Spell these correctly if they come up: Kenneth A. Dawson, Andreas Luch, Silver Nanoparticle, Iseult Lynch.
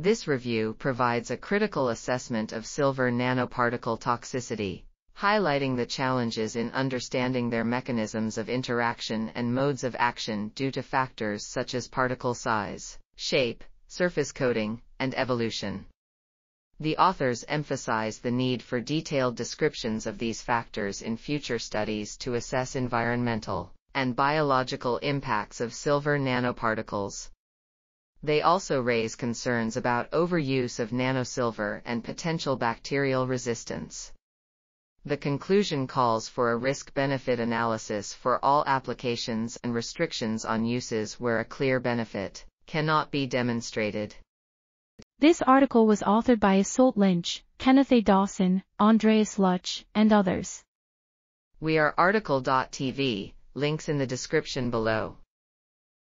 This review provides a critical assessment of silver nanoparticle toxicity, highlighting the challenges in understanding their mechanisms of interaction and modes of action due to factors such as particle size, shape, surface coating, and evolution. The authors emphasize the need for detailed descriptions of these factors in future studies to assess environmental and biological impacts of silver nanoparticles. They also raise concerns about overuse of nanosilver and potential bacterial resistance. The conclusion calls for a risk-benefit analysis for all applications and restrictions on uses where a clear benefit cannot be demonstrated. This article was authored by Iseult Lynch, Kenneth A. Dawson, Andreas Luch, and others. We are article.tv, links in the description below.